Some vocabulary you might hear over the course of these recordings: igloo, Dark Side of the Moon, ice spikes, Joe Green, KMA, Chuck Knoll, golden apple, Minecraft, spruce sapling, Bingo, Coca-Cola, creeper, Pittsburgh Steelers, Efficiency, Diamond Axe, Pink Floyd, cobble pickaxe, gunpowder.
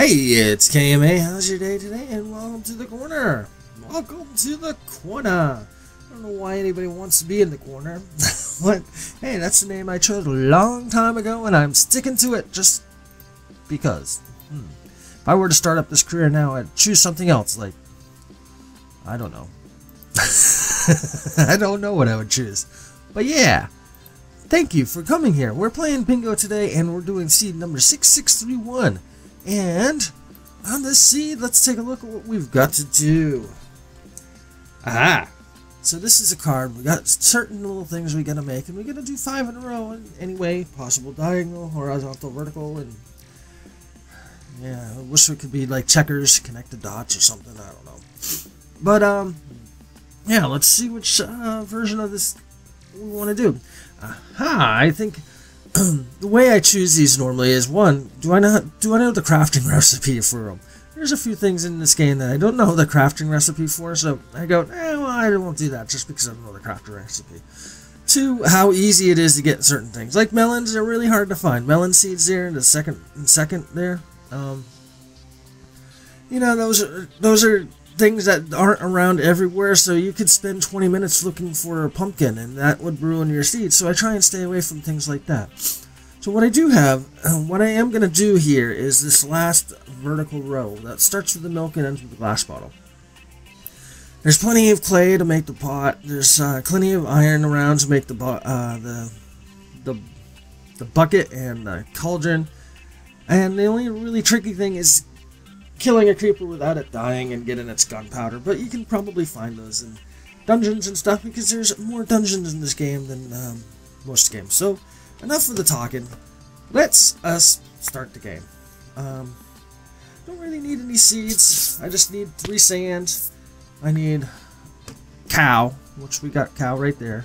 Hey, it's KMA. How's your day today? And welcome to the corner. Welcome to the corner. I don't know why anybody wants to be in the corner. But hey, that's the name I chose a long time ago, and I'm sticking to it just because. If I were to start up this career now, I'd choose something else. Like, I don't know. I don't know what I would choose. But yeah. Thank you for coming here. We're playing bingo today, and we're doing seed number 6631. And on this seed, let's take a look at what we've got to do. Aha! So this is a card. We got certain little things we got to make, and we're going to do 5 in a row in any way possible: diagonal, horizontal, vertical, and yeah. I wish it could be like checkers, connect the dots or something. I don't know. But yeah. Let's see which version of this we want to do. Aha, I think the way I choose these normally is, one, do I know the crafting recipe for them? There's a few things in this game that I don't know the crafting recipe for, so I go, well, I won't do that just because I don't know the crafting recipe. Two, how easy it is to get certain things. Like melons are really hard to find. Melon seeds there in the second there. You know, those are things that aren't around everywhere, so you could spend 20 minutes looking for a pumpkin and that would ruin your seed, so I try and stay away from things like that. So what I do have, what I am going to do here is this last vertical row that starts with the milk and ends with the glass bottle. There's plenty of clay to make the pot, there's plenty of iron around to make the bucket and the cauldron, and the only really tricky thing is killing a creeper without it dying and getting its gunpowder, but you can probably find those in dungeons and stuff because there's more dungeons in this game than most games. So, enough of the talking. Let's us start the game. Don't really need any seeds. I just need 3 sand. I need cow, which we got cow right there.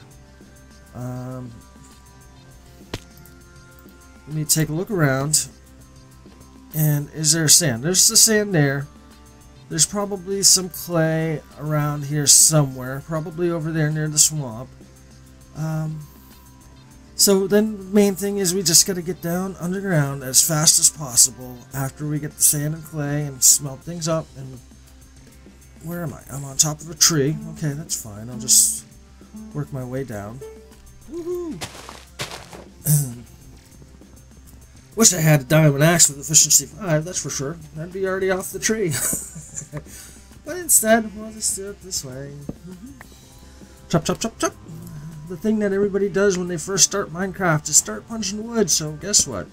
Let me take a look around. And is there sand? There's the sand there. There's probably some clay around here somewhere. Probably over there near the swamp. So then the main thing is we just got to get down underground as fast as possible after we get the sand and clay and smelt things up. And where am I? I'm on top of a tree. Okay, that's fine. I'll just work my way down. Woohoo! Wish I had a Diamond Axe with Efficiency 5, that's for sure. I'd be already off the tree. But instead, we'll just do it this way. Chop, chop, chop, chop. The thing that everybody does when they first start Minecraft is start punching wood, so guess what?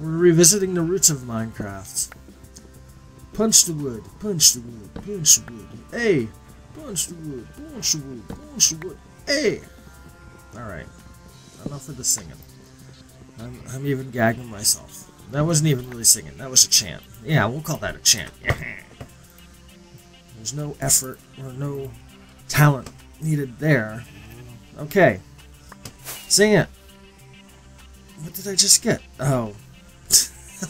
We're revisiting the roots of Minecraft. Punch the wood, punch the wood, punch the wood. Hey! Punch the wood, punch the wood, punch the wood. Hey! Alright. Enough of the singing. I'm even gagging myself. That wasn't even really singing. That was a chant. Yeah, we'll call that a chant. There's no effort or no talent needed there. Okay. Sing it. What did I just get? Oh.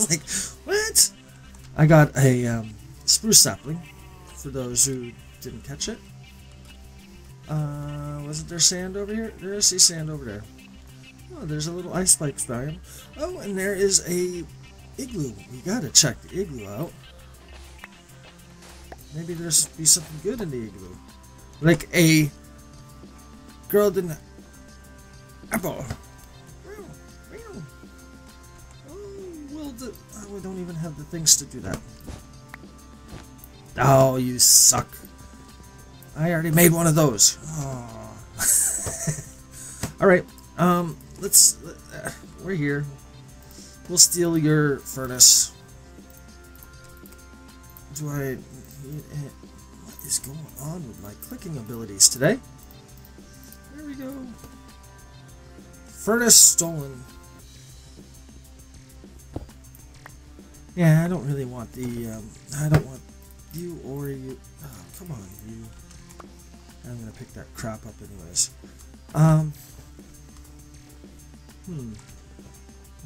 Like, what? I got a spruce sapling, for those who didn't catch it. Wasn't there sand over here? There is sand over there. Oh, there's a little ice spikes biome. Oh, and there is a igloo. We gotta check the igloo out. Maybe there's be something good in the igloo, like a golden apple. Oh, we don't even have the things to do that. Oh, you suck! I already made one of those. Oh. All right. We're here. We'll steal your furnace. Do I... What is going on with my clicking abilities today? There we go. Furnace stolen. Yeah, I don't really want the, I don't want you or you. Oh, come on, you. I'm gonna pick that crap up anyways. I'm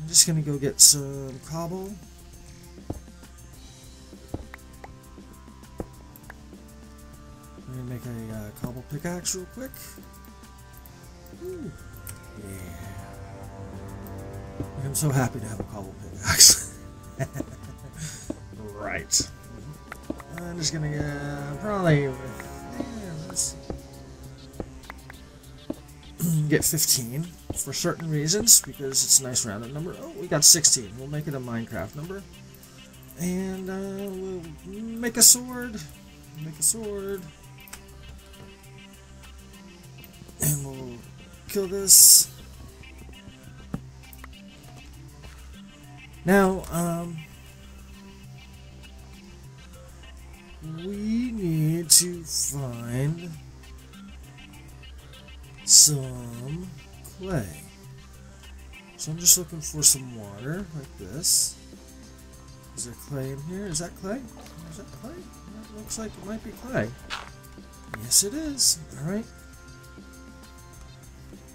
just gonna go get some cobble. I'm gonna make a cobble pickaxe real quick. Ooh. Yeah. I'm so happy to have a cobble pickaxe. right. I'm just gonna probably get 15 for certain reasons because it's a nice rounded number. Oh, we got 16. We'll make it a Minecraft number, and we'll make a sword. Make a sword, and we'll kill this. Now, we need to find some clay. So I'm just looking for some water, like this. Is there clay in here? Is that clay? Is that clay? That looks like it might be clay. Yes, it is. Alright.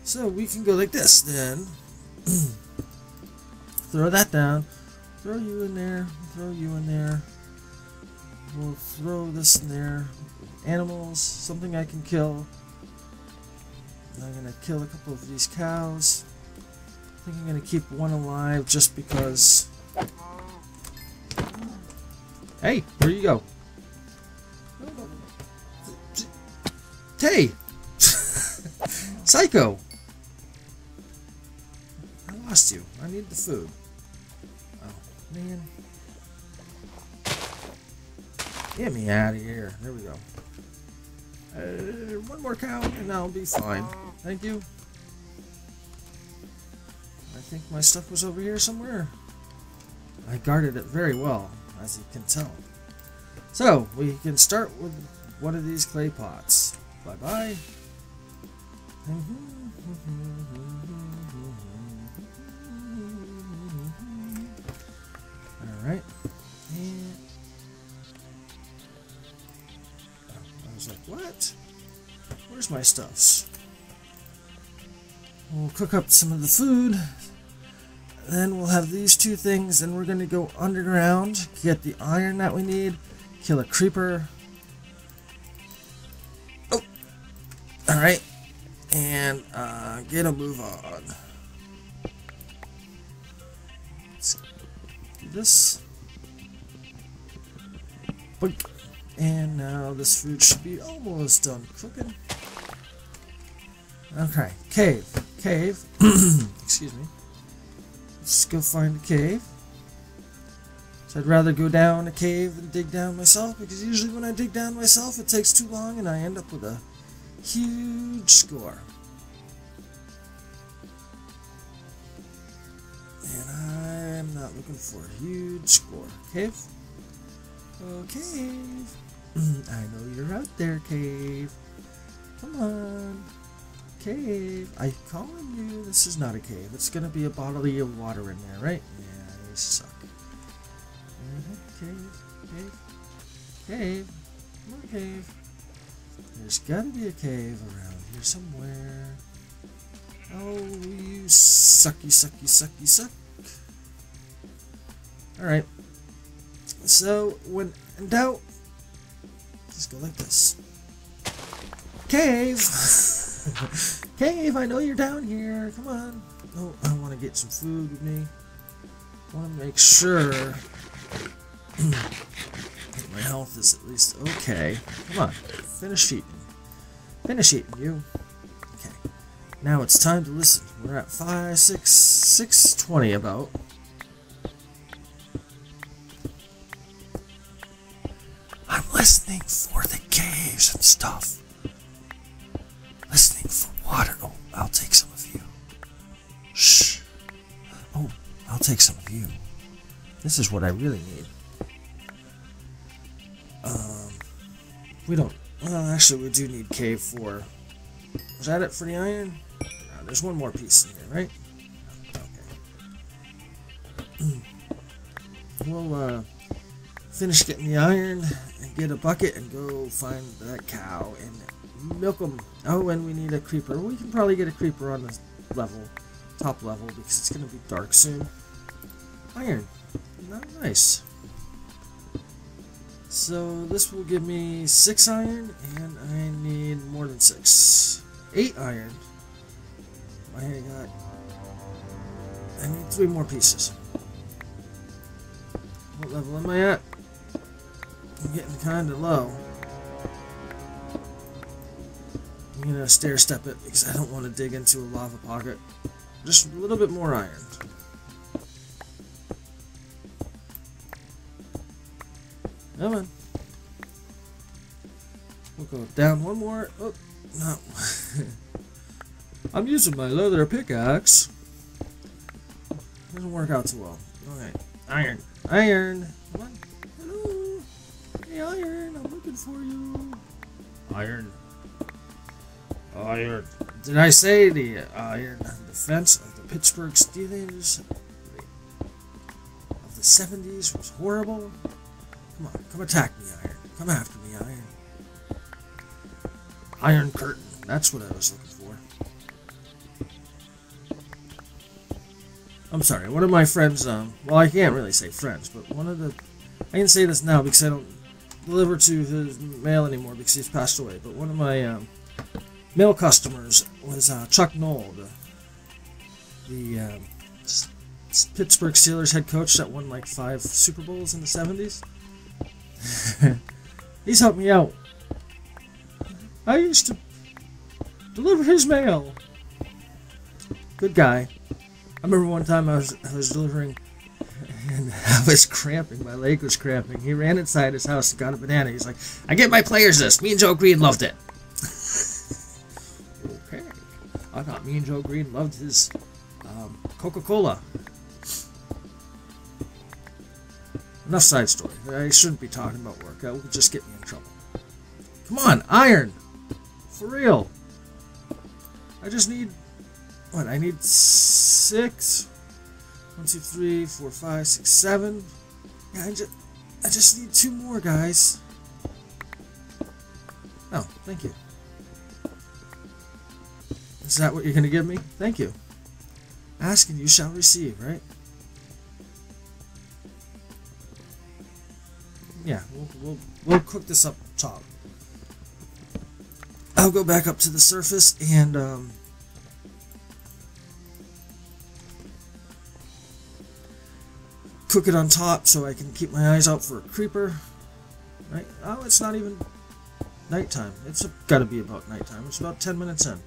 So we can go like this, then. Throw that down. Throw you in there. Throw you in there. We'll throw this in there. Animals. Something I can kill. I'm going to kill a couple of these cows. I think I'm going to keep one alive just because. Hey, where you go? Hey! Psycho! I lost you. I need the food. Oh, man. Get me out of here. There we go. One more cow and I'll be fine. Thank you. I think my stuff was over here somewhere. I guarded it very well, as you can tell. So, we can start with one of these clay pots. Bye-bye. Alright. I was like, what? Where's my stuffs? We'll cook up some of the food. Then we'll have these two things, and we're going to go underground, get the iron that we need, kill a creeper. Oh! Alright. And, get a move on. Let's do this. Boink. And now this food should be almost done cooking. Okay, cave. Cave. Excuse me. Let's go find a cave. So I'd rather go down a cave than dig down myself, because usually when I dig down myself it takes too long and I end up with a huge score. And I'm not looking for a huge score. Cave? Oh, cave. I know you're out there, cave. Come on. Cave. I'm calling you. This is not a cave. It's going to be a bottle of water in there, right? Yeah, you suck. Cave. Cave. Cave. Come on, cave. There's gotta be a cave around here somewhere. Oh, you suck, you suck, you suck, you suck. Alright. So, when in doubt, just go like this. Cave! Cave, I know you're down here. Come on. Oh, I want to get some food with me. I want to make sure that my health is at least okay. Come on. Finish eating. Finish eating, you. Okay. Now it's time to listen. We're at 5, 6, 6:20 about. I'm listening for the caves and stuff. Listening for water. Oh, I'll take some of you. Shh. Oh, I'll take some of you. This is what I really need. We don't. Well, actually, we do need K4. Was that it for the iron? No, there's one more piece in here, right? Okay. We'll finish getting the iron and get a bucket and go find that cow and milk them. Oh, and we need a creeper. We can probably get a creeper on this level, top level, because it's going to be dark soon. Iron. Not nice. So this will give me 6 iron, and I need more than 6. 8 iron. I need 3 more pieces. What level am I at? I'm getting kind of low. I'm going to stair step it because I don't want to dig into a lava pocket. Just a little bit more iron. Come on. We'll go down one more. Oh, no. I'm using my leather pickaxe. Doesn't work out too well. Alright. Iron. Iron. Come on. Hello. Hey, iron. I'm looking for you. Iron. Iron. Did I say the iron defense of the Pittsburgh Steelers of the 70s was horrible? Come on, come attack me, iron. Come after me, iron. Iron curtain. That's what I was looking for. I'm sorry, one of my friends, well, I can't really say friends, but one of the... I can say this now because I don't deliver to his mail anymore because he's passed away, but one of my, mail customers was Chuck Knoll, the Pittsburgh Steelers head coach that won like 5 Super Bowls in the 70s. He's helped me out. I used to deliver his mail. Good guy. I remember one time I was delivering and I was cramping. My leg was cramping. He ran inside his house and got a banana. He's like, I get my players this. Me and Joe Green loved it. I thought me and Joe Green loved his Coca-Cola. Enough side story. I shouldn't be talking about work. That would just get me in trouble. Come on, iron! For real! I just need... What, I need 6? 1, 2, 3, 4, 5, 6, 7. Yeah, I just need 2 more, guys. Oh, thank you. Is that what you're going to give me? Thank you. Ask and you shall receive, right? Yeah, we'll cook this up top. I'll go back up to the surface and cook it on top so I can keep my eyes out for a creeper. Right? Oh, it's not even nighttime. It's got to be about nighttime. It's about 10 minutes in.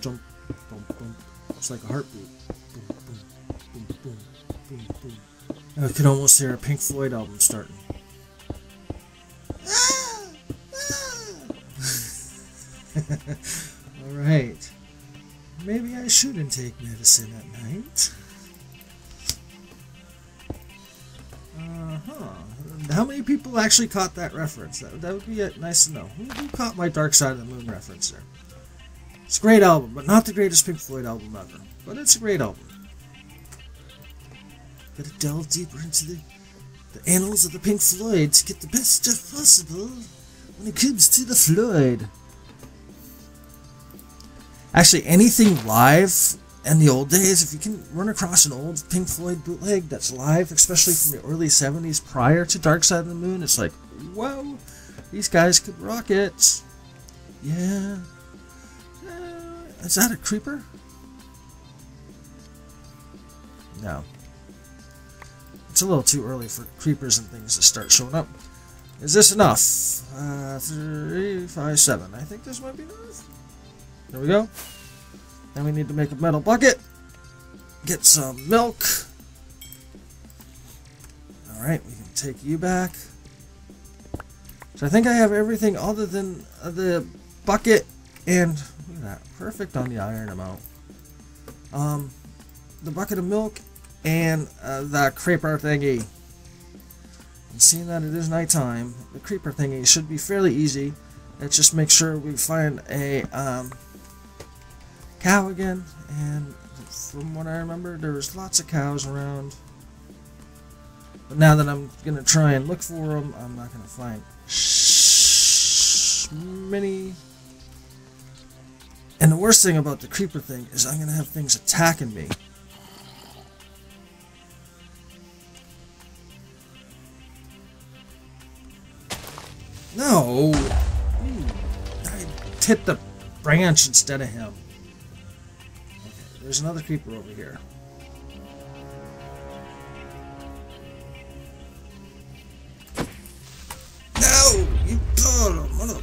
Jump. It's like a heartbeat. Boom, boom, boom, boom, boom, boom. I could almost hear a Pink Floyd album starting. Alright. Maybe I shouldn't take medicine at night. How many people actually caught that reference? That would be nice to know. Who caught my Dark Side of the Moon reference there? It's a great album, but not the greatest Pink Floyd album ever. But it's a great album. Gotta delve deeper into the annals of the Pink Floyd to get the best stuff possible when it comes to the Floyd. Actually, anything live in the old days, if you can run across an old Pink Floyd bootleg that's live, especially from the early 70s prior to Dark Side of the Moon, it's like, whoa, these guys could rock it. Yeah. Is that a creeper? No. It's a little too early for creepers and things to start showing up. Is this enough? 3, 5, 7. I think this might be enough. There we go. Then we need to make a metal bucket. Get some milk. Alright, we can take you back. So I think I have everything other than the bucket and... That perfect on the iron amount. The bucket of milk and the creeper thingy. And seeing that it is nighttime, the creeper thingy should be fairly easy. Let's just make sure we find a cow again. And from what I remember, there was lots of cows around. But now that I'm gonna try and look for them, I'm not gonna find many. And the worst thing about the creeper thing is I'm going to have things attacking me. No! I hit the branch instead of him. Okay, There's another creeper over here. No! You mother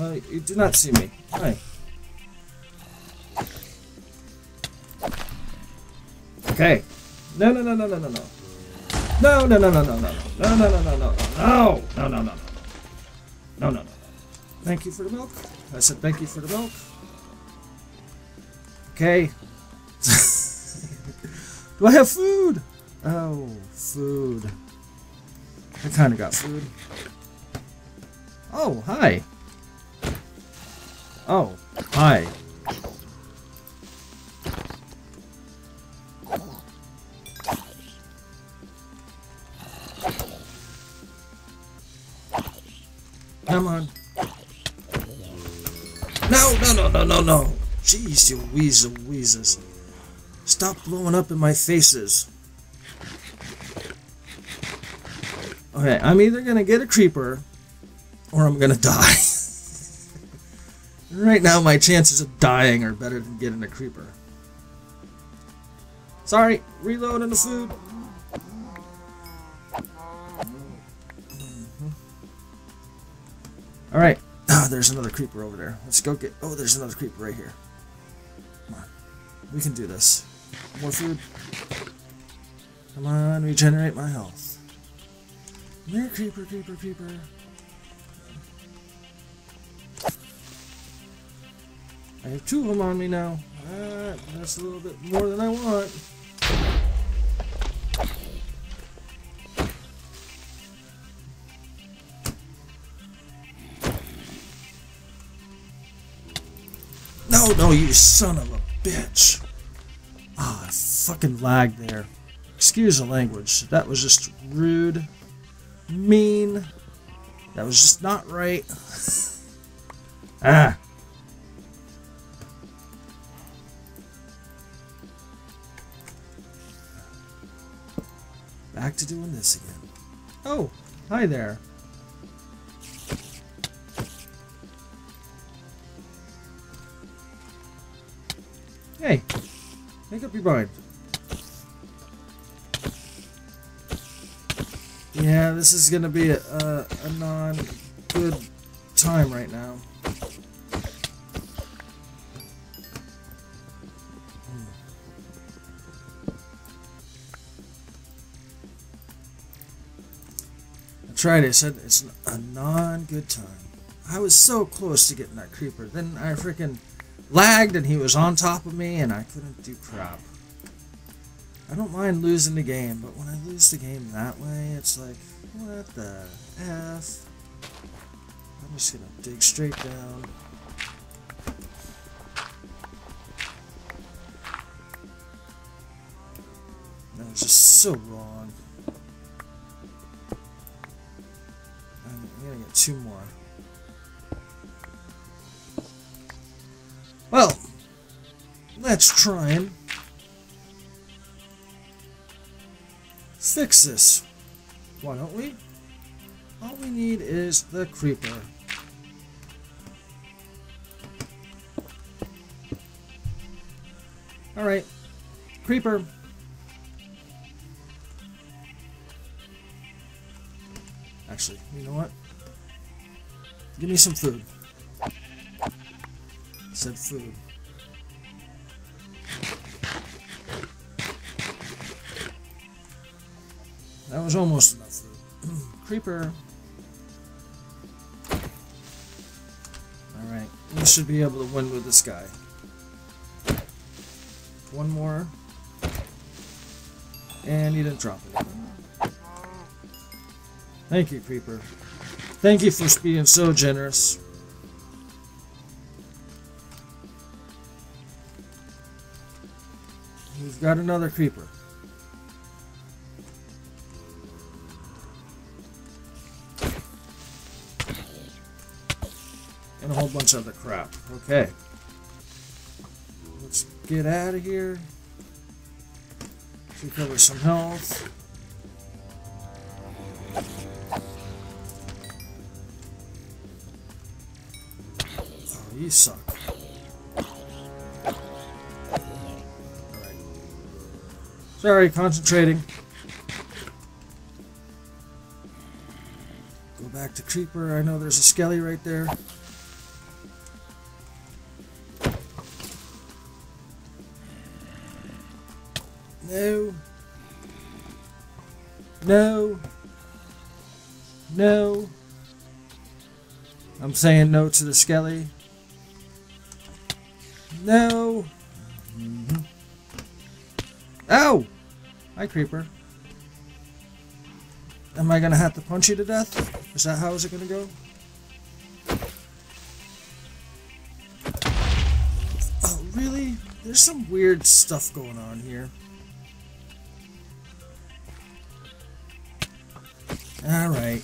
No, you did not see me. Hi. Okay. No. No. Thank you for the milk. I said thank you for the milk. Okay. Do I have food? Oh, food. I kind of got food. Oh, hi. Oh, hi. Come on. No. Jeez, you wheezes. Stop blowing up in my faces. Okay, I'm either gonna get a creeper or I'm gonna die. Right now, my chances of dying are better than getting a creeper. Sorry, reloading the food. All right. Ah, oh, there's another creeper over there. Let's go get... Oh, there's another creeper right here. Come on. We can do this. More food. Come on, regenerate my health. Come here, creeper. I have two of them on me now. That's a little bit more than I want. No, you son of a bitch. Ah, I fucking lagged there. Excuse the language. That was just rude. Mean. That was just not right. Ah. Back to doing this again. Oh, hi there. Hey, make up your mind. Yeah, this is gonna be a non-good time right now. That's right, I said it's a non-good time. I was so close to getting that creeper, then I freaking lagged and he was on top of me and I couldn't do crap. I don't mind losing the game, but when I lose the game that way, it's like, what the F? I'm just gonna dig straight down. That was just so wrong. I'm gonna get two more. Well, let's try and fix this. Why don't we? All we need is the creeper. Alright, creeper. Actually, you know what? Give me some food. Said food. That was almost enough food. Creeper. Alright, we should be able to win with this guy. One more. And you didn't drop it. Thank you, creeper. Thank you for being so generous. We've got another creeper. And a whole bunch of other crap. Okay. Let's get out of here. Recover some health. You suck. Alright. Sorry, concentrating. Go back to creeper. I know there's a skelly right there. No. No. No. I'm saying no to the skelly. No. Mm-hmm. Ow! Hi, creeper. Am I gonna have to punch you to death? Is that how is it gonna go? Oh, really? There's some weird stuff going on here. Alright.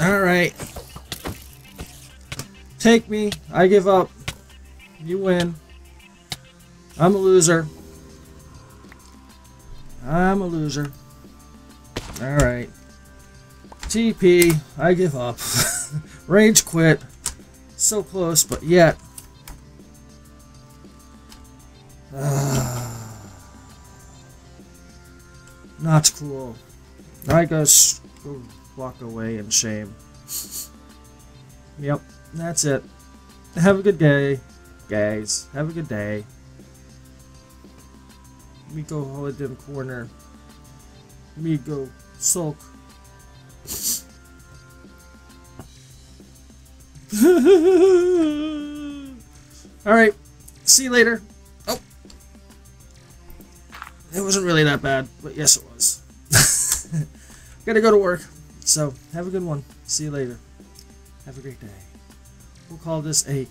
Alright. Take me. I give up. You win. I'm a loser. I'm a loser. Alright. TP. I give up. Rage quit. So close, but yet. Not cool. I guess go walk away in shame. Yep. That's it. Have a good day, guys. Have a good day. Me go hold them corner. Me go sulk. Alright. See you later. Oh. It wasn't really that bad, but yes it was. Gotta go to work. So, have a good one. See you later. Have a great day. We'll call this a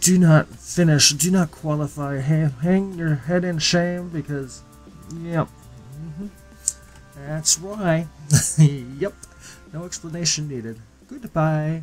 do not finish, do not qualify, hang your head in shame because, yep, that's why, yep, no explanation needed. Goodbye.